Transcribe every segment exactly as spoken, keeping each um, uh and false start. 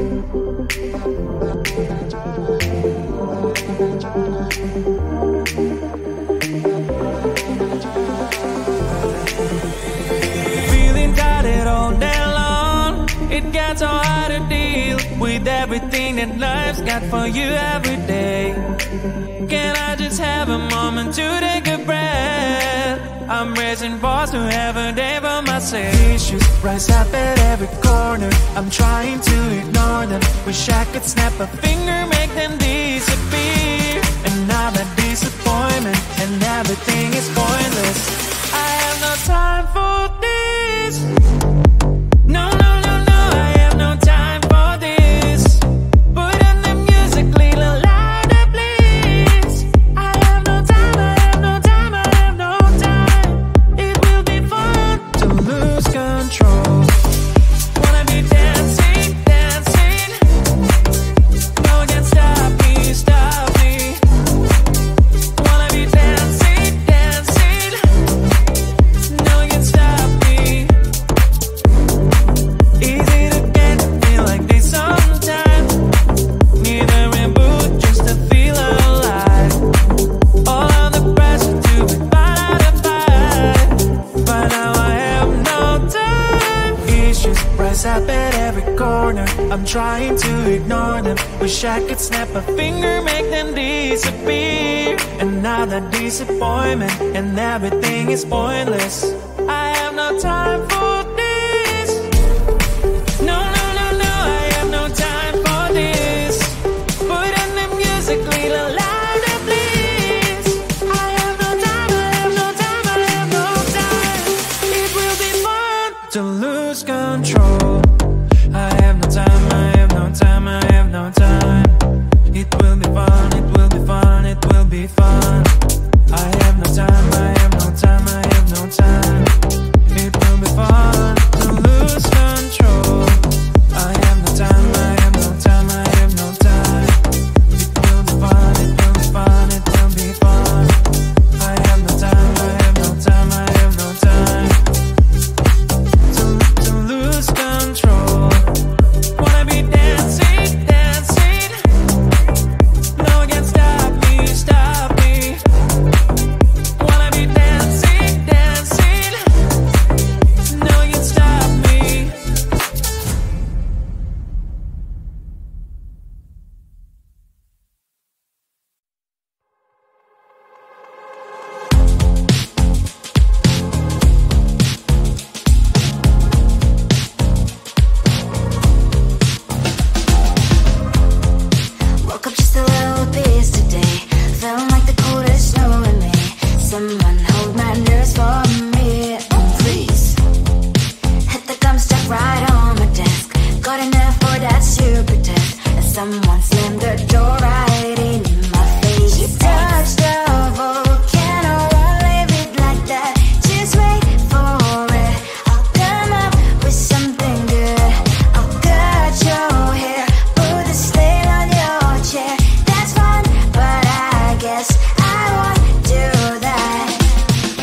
Feeling tired all day long, it gets so hard to deal with everything that life's got for you every day. Can I just have a moment to take a breath? I'm raising balls to have a day for myself. Issues rise up at every corner, I'm trying to ignore them. Wish I could snap a finger, make them disappear. And I'm a disappointment, and everything is pointless. I have no time for this. No, no, no, no, I have no time for this. Put on the music, little louder, please. I have no time, I have no time, I have no time. It will be fun to lose control. Wanna be dancing, dancing. No one can stop me, stop me. Wanna be dancing, dancing. No one can stop me. Easy to get me like this sometimes. Need a reboot just to feel alive. All of the pressure to be fight or flight, but now I have no time. Issues rise up at every corner, I'm trying to ignore them. Wish I could snap a finger, make them disappear. Another disappointment, and everything is pointless. I have no time for this. No, no, no, no, I have no time for this. Put on the music, little louder, please. I have no time, I have no time, I have no time. It will be fun to lose control. I have no time, I have no time, I have no time. It will be fun, it will be fun, it will be fun. I have no time, I have no time, I have no time. It will be fun to lose control. I have no time, I have no time, I have no time. It will be fun, it will be fun, it will be fun. I have no time, I have no time, I have no time. To, to lose control. Wanna be dancing, dancing. No one can stop me, stop me. Wanna be dancing, dancing. No one can stop me. Woke up just a little pissed today. Feeling like the coldest snow in May. Someone hold my nerves for me, oh, please. Hit the dumpster right on my desk. Got enough for that stupid test. And someone slammed the door right in my face. She touched the volcano. I'll leave it like that. Just wait for it. I'll come up with something good. I'll cut your hair, put a stain on your chair. That's fun, but I guess I won't do that.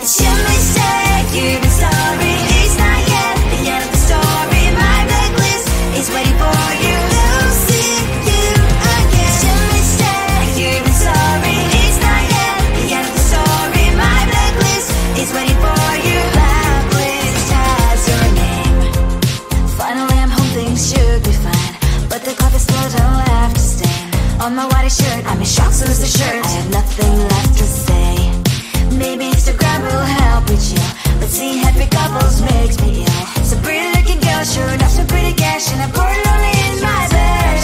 It's your mistake, you've been sorry. It's not yet the end of the story. My blacklist is waiting for you. Losing you again. It's your mistake, you've been sorry. It's not yet the end of the story. My blacklist is waiting for you. Blacklist has your name. Finally, I'm home, things should be fine. But the clock is still don't have to stain. On my white shirt, I'm in shock, so is the shirt. I have nothing left to say. Maybe Instagram will help with you. But seeing happy couples makes me ill. So pretty looking girl, sure enough, so pretty cash. And I poured it only in my bed.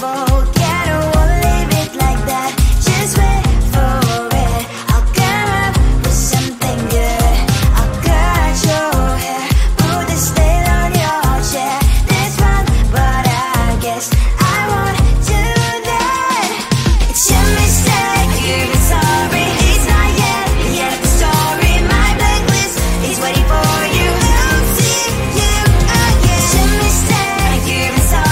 Volcano, I'll leave it like that. Just wait for it. I'll come up with something good. I'll cut your hair, put a stain on your chair. That's fun, but I guess I won't do that. It's your mistake, you've been sorry. It's not yet the end of the story. My blacklist is waiting for you. Losing you again. It's your mistake, you've been sorry.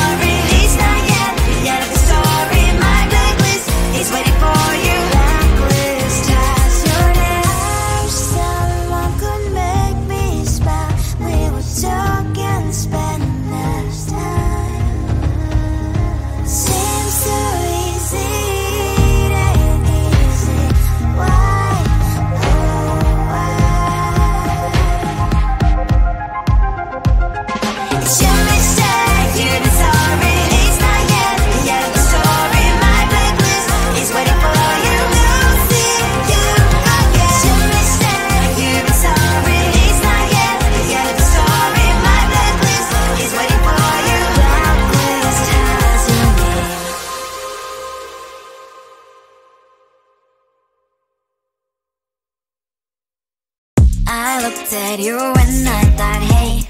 But you and I thought, hey,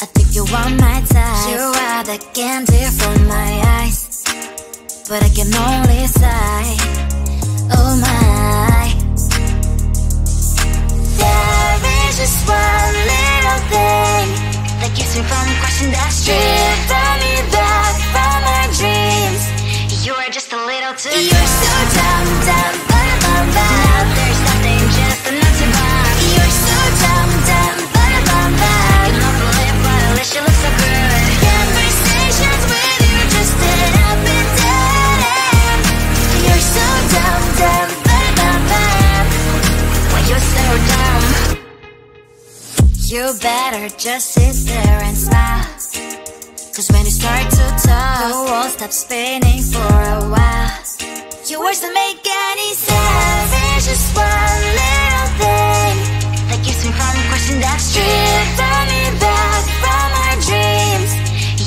I think you are my type. You are the candy from my eyes, but I can only sigh. Oh my. There is just one little thing that keeps me from crossing that street. Drive me back from my dreams. You are just a little too. You're so dumb, dumb, bum, bum, bum. There's nothing just enough to buy. You're so dumb, dumb, bum, bum, bum. You don't believe what I wish, you look so good. Conversations with you just did up and down. You're so dumb, dumb, bum, bum, bum. Well, you're so dumb. You better just sit there and smile, 'cause when you start to talk, the world stops spinning for a while. Your words don't make any sense. There's just one little thing that keeps me from crossing that street. Turn me back from my dreams.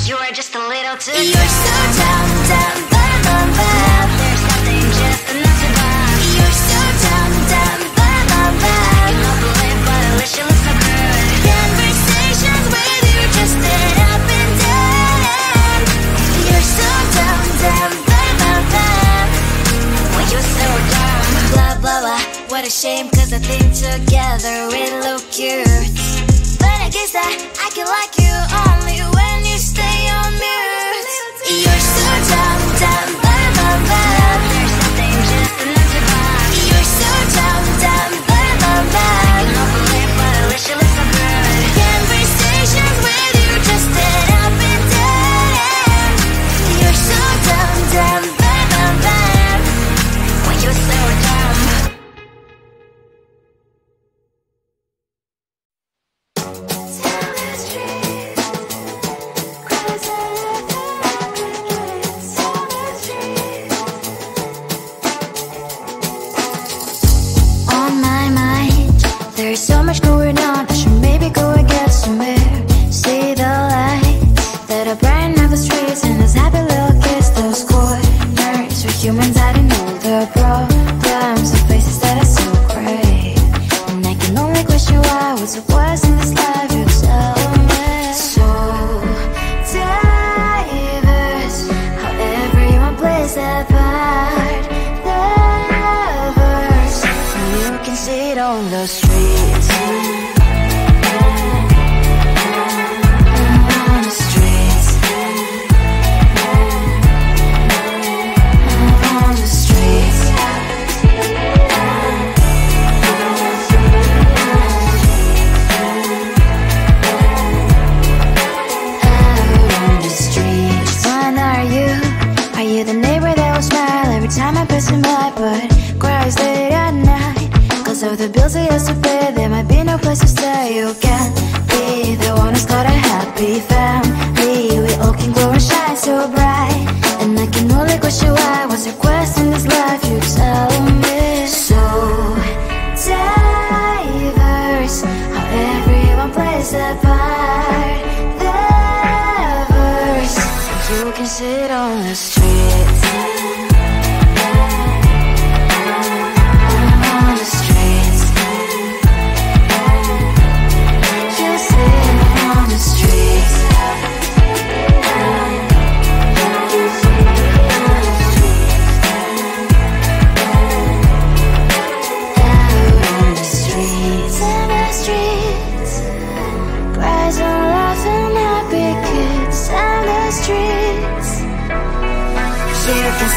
You are just a little too. You're so dumb, dumb, bum, bum, bum. There's nothing just enough to buy. You're so dumb, dumb, bum, bum, bum. You don't believe what I wish, you look so good. Conversations with you just did up and down. You're so dumb, dumb, blah, blah, blah. Well, you're so dumb. Blah, blah, blah. What a shame, 'cause I think together we look cute. But I guess that I can like you only when you stay on mute. You're so dumb, dumb, blah, blah, blah. There's nothing just enough to buy. You're so dumb, dumb, blah, blah, blah. I cannot believe what I wish, you look so good. Conversations with you just did up and down. You're so dumb, dumb, bum, bum, bum. When you're so dumb. Tell the street, cross all of the boundaries. Tell the street. On my mind, there's so much going on. I should maybe go and get somewhere. See the lights that are brighten up the streets, and there's happy little corners with humans. I don't know the problems of faces that are so gray, and I can only question why. What's it was in this life? You're so diverse, how everyone plays their part. Lovers, you can see it on the streets. Passing by, but crowds late at night. 'Cause of the bills we used to pay, there might be no place to stay. You can be the one who's got a happy family. We all can glow and shine so bright, and I can only question why. What's your quest in this life? You tell me. So diverse, how everyone plays their part. Lovers, you can sit on the streets.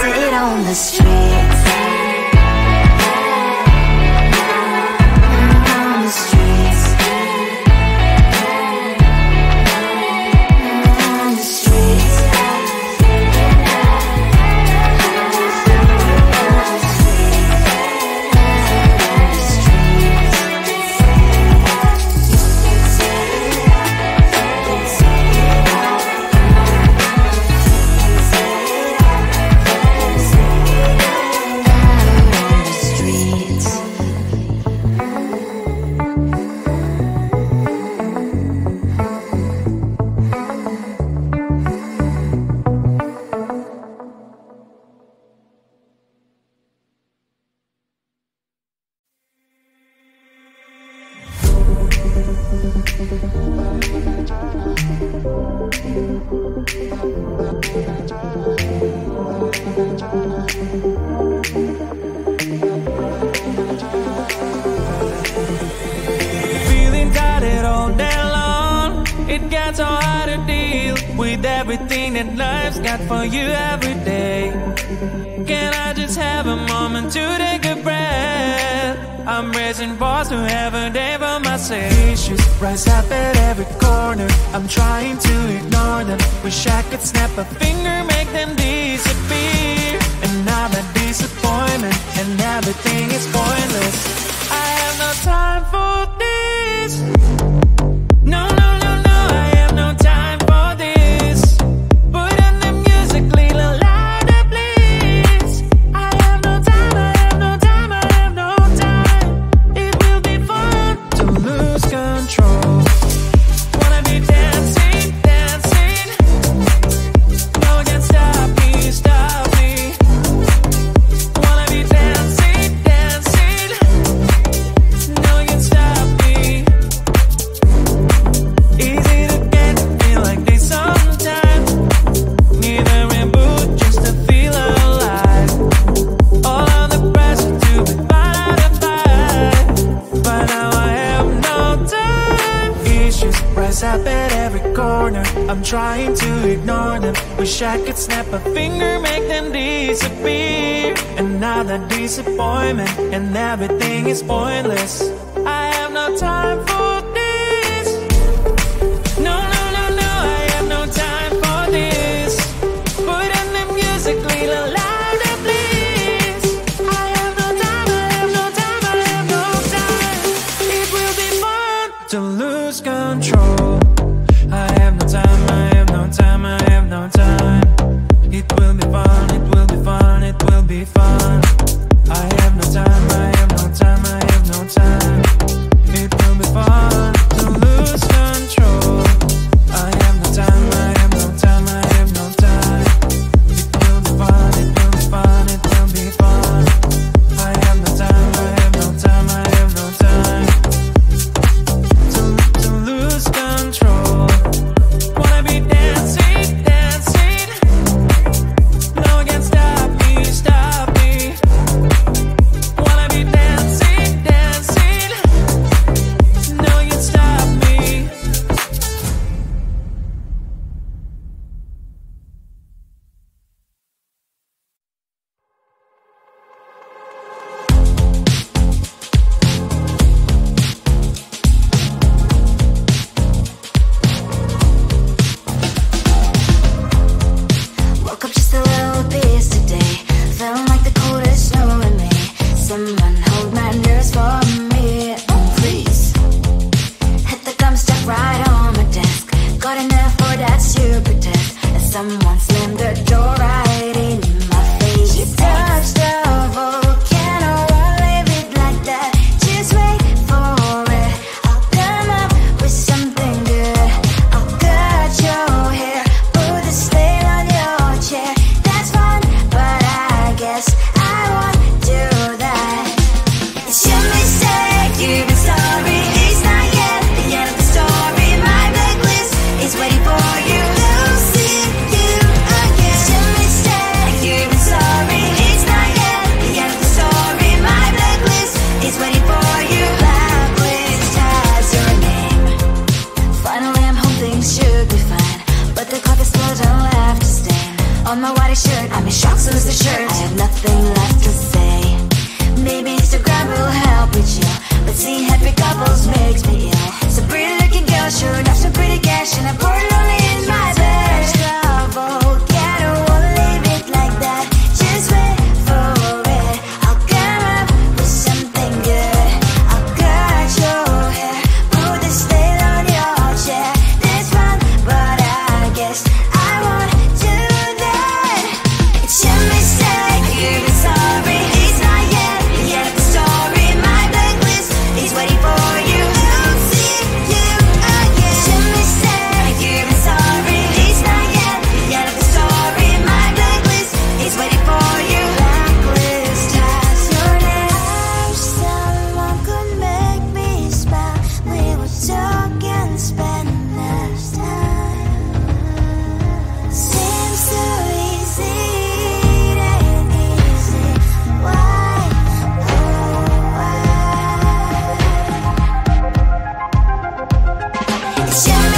Sit on the streets. On the streets. On the streets. it's so hard to deal with everything that life's got for you every day. Can I just have a moment to take a breath? I'm raising balls to heaven, they for my sake. Issues rise up at every corner, I'm trying to ignore them. Wish I could snap a finger, make them disappear. And I'm a disappointment, and everything is pointless. I have no time for this. I'm trying to ignore them. Wish I could snap a finger, make them disappear. Another disappointment, and everything is pointless. I have no time for this. No, no, no, no, I have no time for this. Put on the music, little louder, please. I have no time, I have no time, I have no time. It will be fun to lose control. I have no time, I have no time, I have no time. It will be fun, it will be fun, it will be fun. I have no time, I have no time, I have no time. It will be fun to lose control. I have no time, I have no time, I have no time. It will be fun, it will be fun, it will be fun. I have no time, I have no time, I have no time. To, to lose control. Yeah.